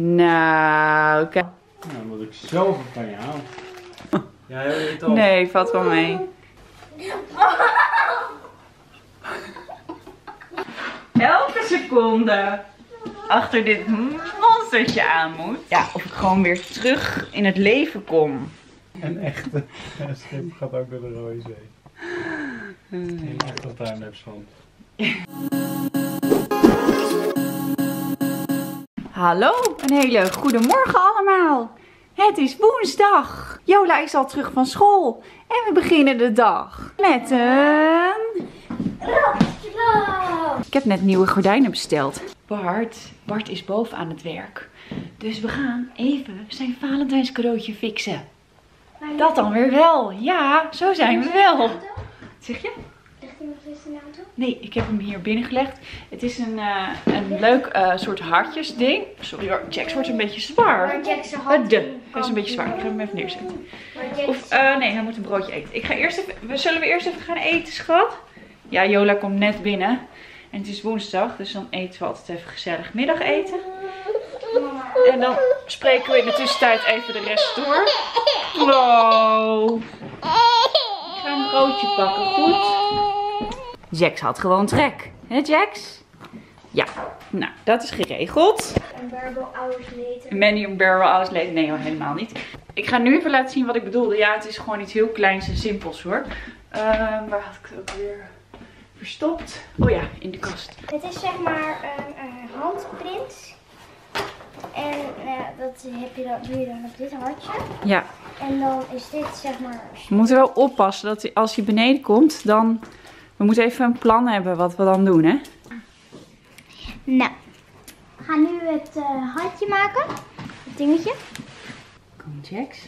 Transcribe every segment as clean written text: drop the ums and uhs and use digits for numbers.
Nou, kijk. Nou, omdat ik zoveel van je hou. Ja, heel je het al. Nee, valt wel mee. Elke seconde achter dit monstertje aan moet. Ja, of ik gewoon weer terug in het leven kom. Een echte schip gaat ook door de Rode Zee. Je maakt er timelapse van. Hallo, een hele goede morgen allemaal. Het is woensdag. Jola is al terug van school. En we beginnen de dag met een... Ik heb net nieuwe gordijnen besteld. Bart is boven aan het werk. Dus we gaan even zijn Valentijns cadeautje fixen. Dat dan weer wel. Ja, zo zijn we wel. Wat zeg je? Ligt hij nog steeds in de auto? Nee, ik heb hem hier binnen gelegd. Het is een leuk soort hartjes ding. Sorry hoor, Jax wordt een beetje zwaar. Maar Jax is een beetje zwaar. Ik ga hem even neerzetten. Of nee, hij moet een broodje eten. Ik ga eerst even, zullen we eerst even gaan eten, schat? Ja, Jola komt net binnen. En het is woensdag, dus dan eten we altijd even gezellig middageten. En dan spreken we in de tussentijd even de rest door. Wow. Ik ga een broodje pakken, goed? Jax had gewoon trek. Hè, Jax? Ja, nou, dat is geregeld. Een barrel hours later. Many een barrel hours later. Nee, helemaal niet. Ik ga nu even laten zien wat ik bedoelde. Ja, het is gewoon iets heel kleins en simpels, hoor. Waar had ik het ook weer... Verstopt. Oh ja, in de kast. Het is zeg maar een handprint. En dat heb je dan, doe je dan op dit hartje. Ja. En dan is dit zeg maar... We moeten wel oppassen dat als hij beneden komt, dan... We moeten even een plan hebben wat we dan doen, hè? Nou. We gaan nu het handje maken. Het dingetje. Komt Jax.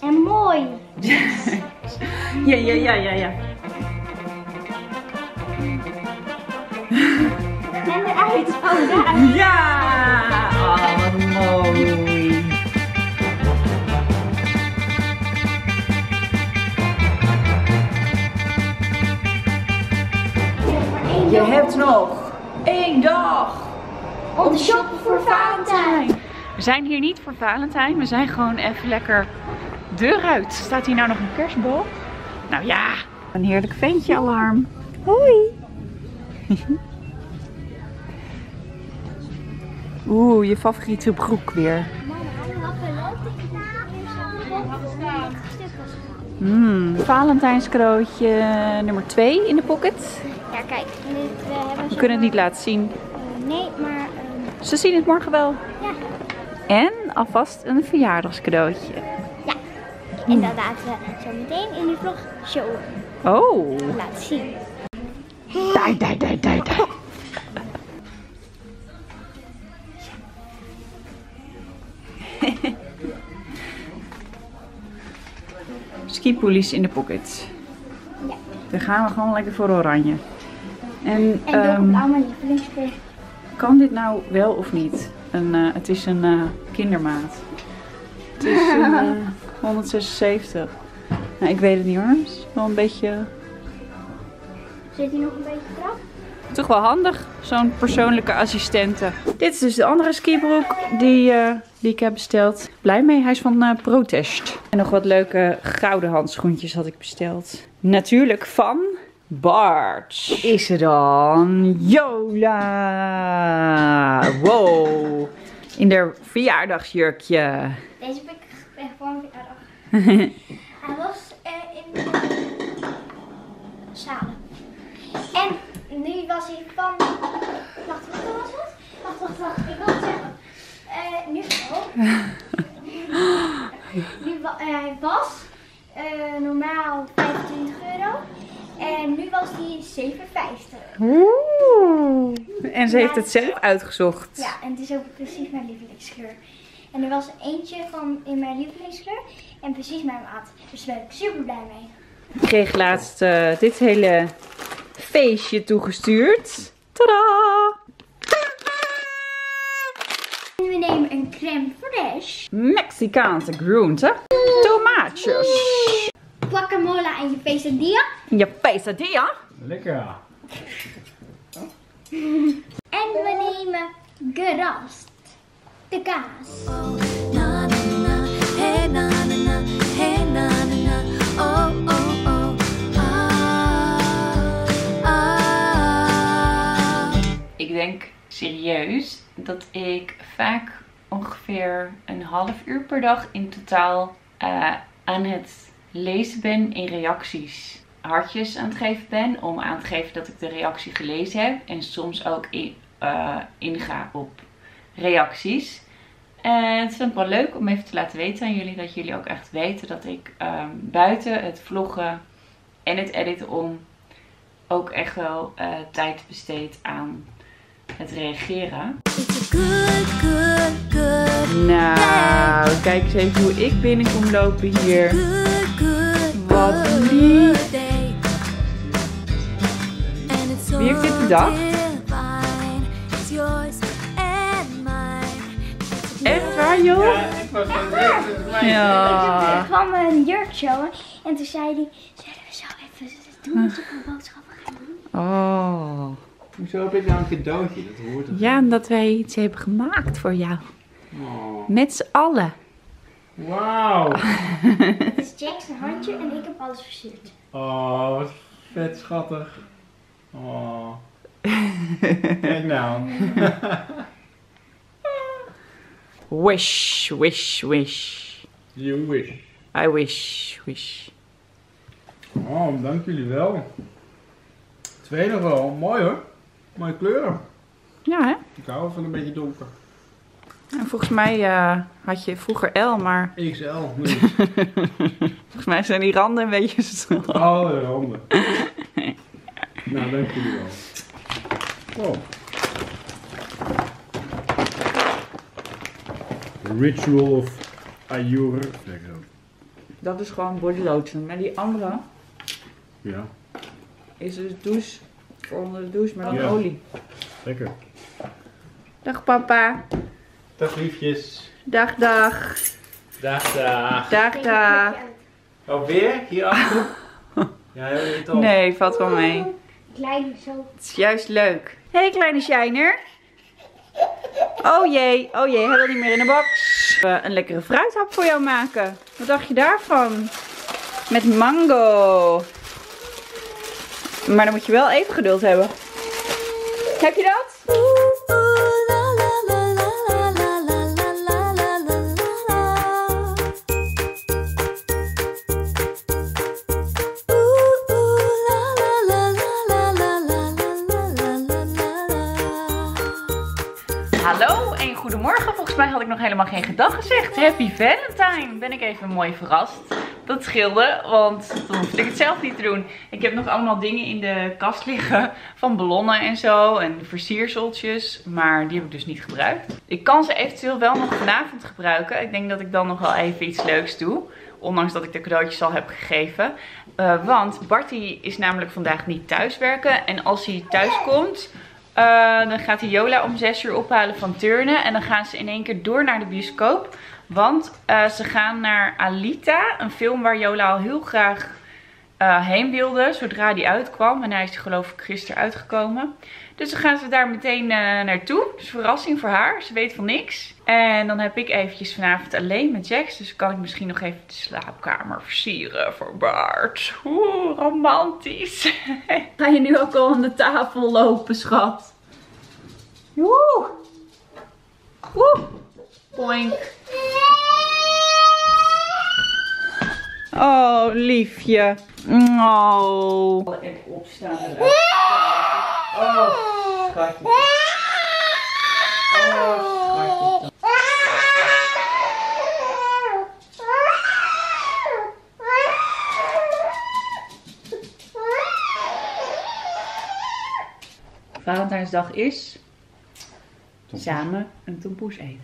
En mooi. Ja. En eruit. Oh, daar. Ja. Oh, wat mooi. Je hebt nog 1 dag om te shoppen voor Valentijn. We zijn hier niet voor Valentijn. We zijn gewoon even lekker... Deur uit. Staat hier nou nog een kerstboom? Nou ja. Een heerlijk ventje alarm. Hoi. Oeh, je favoriete broek weer. Valentijnskrootje nummer 2 in de pocket. Ja, kijk. We kunnen het niet laten zien. Nee, maar... Ze zien het morgen wel. Ja. En alvast een verjaardagscadeautje. En dat laten we zo meteen in de vlog showen. Oh. Laten zien. Dai. Skipoelies in de pocket. Ja. Daar gaan we gewoon lekker voor oranje. En donkerblauw, mijn lievelingskleur. Kan dit nou wel of niet? Het is een kindermaat. Het is een... 176. Nou, ik weet het niet hoor. Het is wel een beetje... Zit hij nog een beetje krap? Toch wel handig, zo'n persoonlijke assistente. Dit is dus de andere skibroek die ik heb besteld. Blij mee, hij is van Protest. En nog wat leuke gouden handschoentjes had ik besteld. Natuurlijk van Bart. Is er dan Jola. Wow. In haar verjaardagsjurkje. Deze heb ik gewoon verjaardag. Hij was in de zalen. En nu was hij van... Wacht, wat was het? Wacht. Ik wil het zeggen. Nu zo. Hij was normaal €25. En nu was hij €7,50. Oeh. En ze heeft het zelf uitgezocht. Ja, en het is ook precies mijn lievelingskleur. En er was eentje van in mijn lievelingskleur en precies mijn maat. Dus daar ben ik super blij mee. Ik kreeg laatst dit hele feestje toegestuurd. Tadaa! We nemen een crème fraîche. Mexicaanse groente. Tomaatjes. Guacamole en je quesadilla. Lekker. En we nemen gerast de kaas. Na na he na na he na na oh oh oh ah ah. Ik denk serieus dat ik vaak ongeveer een half uur per dag in totaal aan het lezen ben in reacties. Hartjes aan het geven ben om aan te geven dat ik de reactie gelezen heb. En soms ook inga op reacties. En het vind ik wel leuk om even te laten weten aan jullie. Dat jullie ook echt weten dat ik buiten het vloggen en het editen om ook echt wel tijd besteed aan het reageren. Nou, kijk eens even hoe ik binnen kom lopen hier. Wat lief. Wie heeft dit bedacht? Echt waar, joh? Ja, ik was van deze. Ja. Ik kwam een jurkje en toen zei hij: zullen we zo even doen alsof we boodschappen gaan doen? Oh. Hoezo heb ik nou een cadeautje? Dat hoort er. Ja, omdat wij iets hebben gemaakt voor jou. Oh. Met z'n allen. Wauw. Het is Jax een handje en ik heb alles versierd. Oh, wat vet schattig. Oh. Kijk nou. Wish, wish, wish. You wish. I wish, wish. Oh, dank jullie wel. Twee nog wel. Mooi hoor. Mooie kleuren. Ja hè? Ik hou van een beetje donker. En volgens mij had je vroeger L, maar... XL, moeilijk. Volgens mij zijn die randen een beetje strak. Alle randen. Nou, dank jullie wel. Oh. Ritual of Ayurveda. Dat is gewoon body lotion. Maar die andere... Ja. Is dus douche. Voor onder de douche, maar dan olie. Lekker. Dag papa. Dag liefjes. Dag dag. Dag dag. Dag dag. Oh, weer? Hierachter? Ja, heel niet op. Nee, valt wel mee. Kleine zo. Het is juist leuk. Hé, hey, kleine shiner. Oh jee, hij wil niet meer in de box. Een lekkere fruithap voor jou maken. Wat dacht je daarvan? Met mango. Maar dan moet je wel even geduld hebben. Heb je dat? Hallo en goedemorgen. Volgens mij had ik nog helemaal geen gedag gezegd. Happy Valentine. Ben ik even mooi verrast. Dat scheelde, want dan hoefde ik het zelf niet te doen. Ik heb nog allemaal dingen in de kast liggen. Van ballonnen en zo. En versierseltjes. Maar die heb ik dus niet gebruikt. Ik kan ze eventueel wel nog vanavond gebruiken. Ik denk dat ik dan nog wel even iets leuks doe. Ondanks dat ik de cadeautjes al heb gegeven. Want Barty is namelijk vandaag niet thuiswerken. En als hij thuis komt... dan gaat hij Jola om 6 uur ophalen van turnen. En dan gaan ze in één keer door naar de bioscoop. Want ze gaan naar Alita. Een film waar Jola al heel graag heen wilde. Zodra die uitkwam. En hij is geloof ik gisteren uitgekomen. Dus dan gaan ze daar meteen naartoe. Dus verrassing voor haar. Ze weet van niks. En dan heb ik eventjes vanavond alleen met Jax. Dus kan ik misschien nog even de slaapkamer versieren voor Bart. Oeh, romantisch. Ga je nu ook al aan de tafel lopen, schat? Oeh. Oeh. Poink. Oh, liefje. Oh. Even opstaan. Oh, schatje. Oh, schatje. Valentijnsdag is samen een tompoes eten.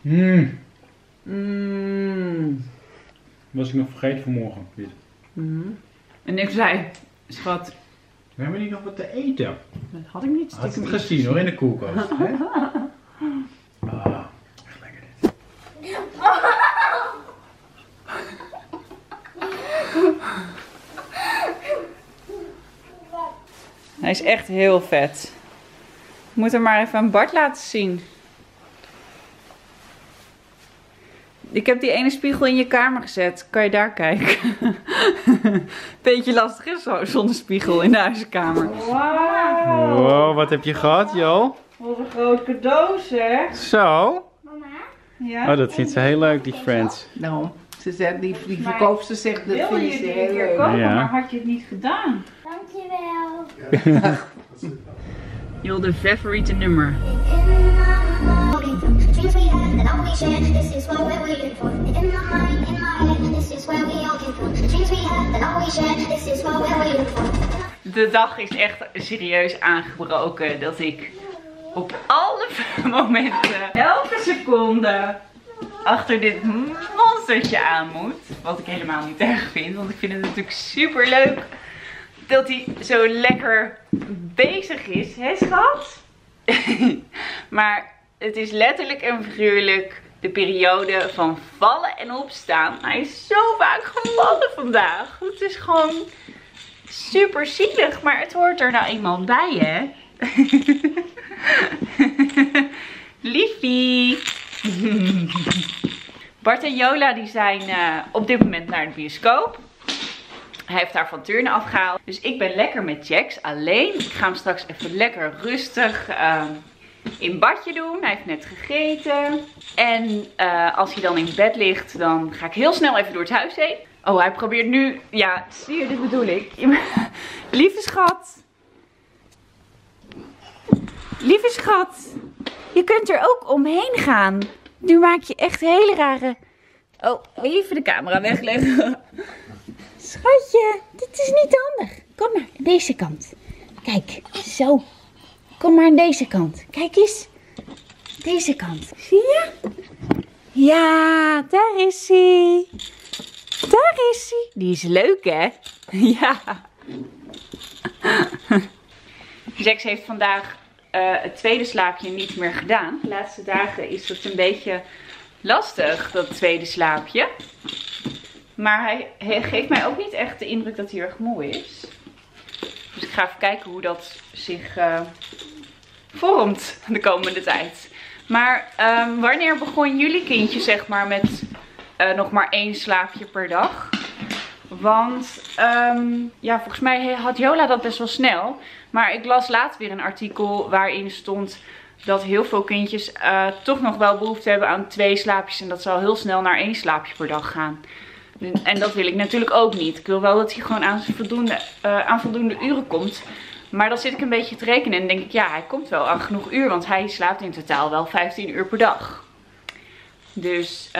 Mmm. Mmm. Was ik nog vergeten vanmorgen, Piet. Mm-hmm. En ik zei, schat... We hebben niet nog wat te eten. Dat had ik niet. Had ik het gezien hoor, in de koelkast. Hè? Ah, echt lekker dit. Hij is echt heel vet. moet hem maar even aan Bart laten zien. Ik heb die ene spiegel in je kamer gezet. Kan je daar kijken? Beetje lastig is zo, zonder spiegel in de huiskamer. Wow. Wow, wat heb je gehad, joh? Wat een groot cadeau, zeg. Zo. Mama? Ja? Oh, dat vindt ze heel leuk, die Friends. Nou, ze zegt, die verkoopster zegt dat vindt ze heel leuk. Komen, ja. Maar had je het niet gedaan? Dankjewel. Joh, de favoriete nummer. This is what we're waiting for. In my head, this is where we all came from. The dreams we had, the love we shared, this is what we're waiting for. De dag is echt serieus aangebroken dat ik op alle momenten, elke seconde, achter dit monstertje aan moet. Wat ik helemaal niet erg vind, want ik vind het natuurlijk super leuk dat hij zo lekker bezig is, hè schat? Maar het is letterlijk en figuurlijk de periode van vallen en opstaan. Hij is zo vaak gevallen vandaag. Het is gewoon super zielig. Maar het hoort er nou eenmaal bij, hè? Liefie. Bart en Jola die zijn op dit moment naar de bioscoop. Hij heeft haar van Turnen afgehaald. Dus ik ben lekker met Jax alleen. Ik ga hem straks even lekker rustig in badje doen. Hij heeft net gegeten. En als hij dan in bed ligt, dan ga ik heel snel even door het huis heen. Oh, hij probeert nu... Ja, zie je, dit bedoel ik. Lieve schat. Lieve schat. Je kunt er ook omheen gaan. Nu maak je echt hele rare... Oh, even de camera wegleggen. Schatje, dit is niet handig. Kom maar, aan deze kant. Kijk, zo. Kom maar aan deze kant. Kijk eens. Deze kant. Zie je? Ja, daar is hij. Daar is hij. Die is leuk, hè? Ja. Jax heeft vandaag het tweede slaapje niet meer gedaan. De laatste dagen is het een beetje lastig, dat tweede slaapje. Maar hij geeft mij ook niet echt de indruk dat hij erg moe is. Dus ik ga even kijken hoe dat zich vormt de komende tijd. Maar wanneer begon jullie kindje zeg maar met nog maar 1 slaapje per dag? Want ja, volgens mij had Jola dat best wel snel. Maar ik las laatst weer een artikel waarin stond dat heel veel kindjes toch nog wel behoefte hebben aan 2 slaapjes. En dat zal heel snel naar 1 slaapje per dag gaan. En dat wil ik natuurlijk ook niet. Ik wil wel dat hij gewoon aan voldoende uren komt. Maar dan zit ik een beetje te rekenen en denk ik, ja, hij komt wel aan genoeg uur. Want hij slaapt in totaal wel 15 uur per dag. Dus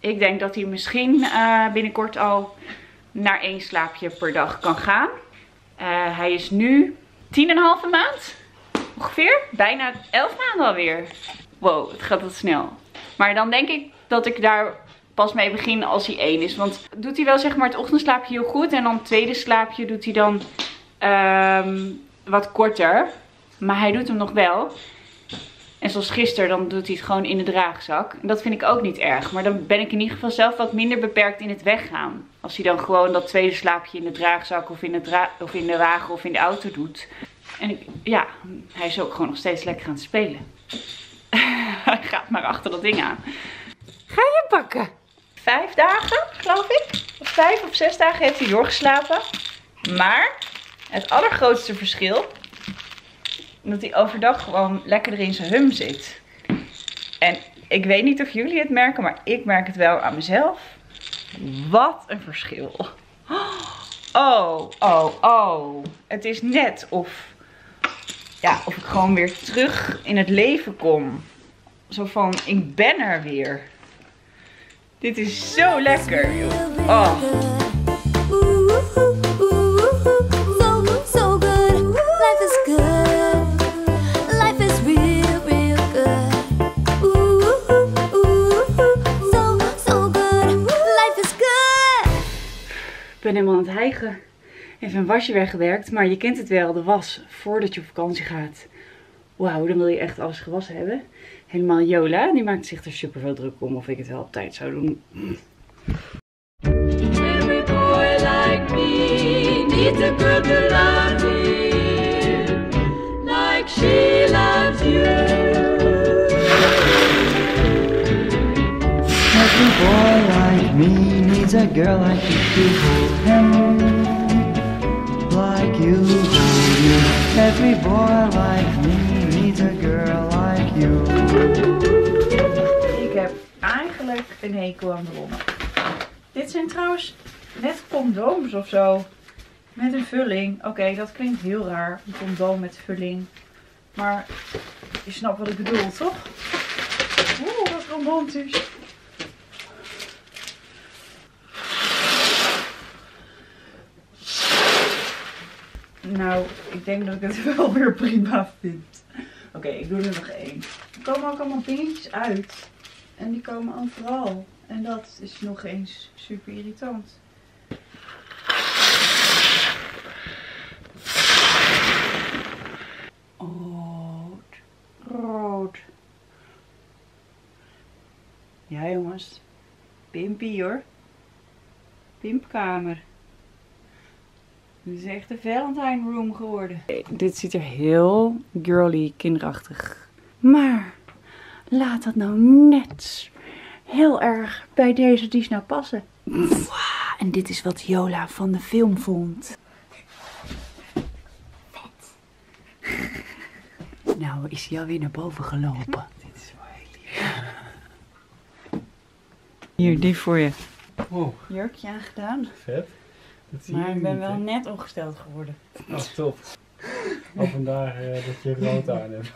ik denk dat hij misschien binnenkort al naar 1 slaapje per dag kan gaan. Hij is nu 10,5 maand ongeveer. Bijna 11 maanden alweer. Wow, het gaat wat snel. Maar dan denk ik dat ik daar... pas mee beginnen als hij 1 is. Want doet hij wel zeg maar het ochtendslaapje heel goed. En dan het tweede slaapje doet hij dan wat korter. Maar hij doet hem nog wel. En zoals gisteren dan doet hij het gewoon in de draagzak. En dat vind ik ook niet erg. Maar dan ben ik in ieder geval zelf wat minder beperkt in het weggaan. Als hij dan gewoon dat tweede slaapje in de draagzak of in de wagen of in de auto doet. En ja, hij is ook gewoon nog steeds lekker aan het spelen. Hij gaat maar achter dat ding aan. Ga je pakken? 5 dagen, geloof ik. Of 5 of 6 dagen heeft hij doorgeslapen. Maar het allergrootste verschil... dat hij overdag gewoon lekker erin zijn hum zit. En ik weet niet of jullie het merken, maar ik merk het wel aan mezelf. Wat een verschil. Oh, oh, oh. Het is net of... ja, of ik gewoon weer terug in het leven kom. Zo van, ik ben er weer. Dit is zo lekker, joh. Oh. Ik ben helemaal aan het hijgen. Even een wasje weggewerkt, maar je kent het wel, de was voordat je op vakantie gaat. Wauw, dan wil je echt alles gewassen hebben. Helemaal Jola, die maakt zich er super veel druk om of ik het wel op tijd zou doen. Like Every boy like me needs a girl like you to hold him, like you hold you. Every boy like me needs a girl like you. Ik heb eigenlijk een hekel aan de rommel. Dit zijn trouwens net condooms of zo. Met een vulling. Oké, dat klinkt heel raar. Een condoom met vulling. Maar je snapt wat ik bedoel, toch? Oeh, wat romantisch. Nou, ik denk dat ik het wel weer prima vind. Oké, ik doe er nog één. Er komen ook allemaal dingetjes uit. En die komen overal. En dat is nog eens super irritant. Rood. Rood. Ja jongens. Pimpie hoor. Pimpkamer. Dit is echt de Valentine Room geworden. Dit ziet er heel girly, kinderachtig. Maar laat dat nou net heel erg bij deze die nou passen. En dit is wat Jola van de film vond. Vet. Nou is hij alweer naar boven gelopen. Dit is wel heel lief. Hier, die voor je. Wow. Jurkje aangedaan. Vet. Maar ik ben wel net ongesteld geworden. Oh, top. Al vandaar dat je rood aan hebt.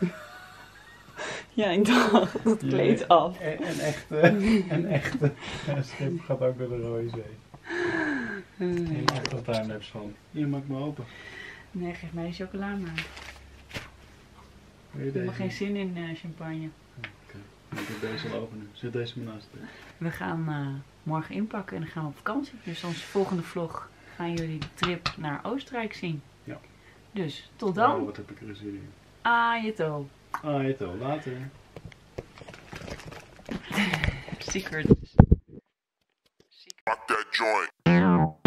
Ja, ik dacht, dat kleedt af. Een echte schip gaat ook door de Rode Zee. Je mag dat daar niks van. Hier, maak me open. Nee, geef mij chocola maar. Ik heb er geen zin in champagne. Oké, ik heb deze al openen. Zet deze maar naast. We gaan morgen inpakken en dan gaan we op vakantie. Dus onze volgende vlog gaan jullie de trip naar Oostenrijk zien. Ja. Dus, tot dan. Oh, wat heb ik er zin in. Ajeto. Ah, je toch, later. Secret. Fuck that joint.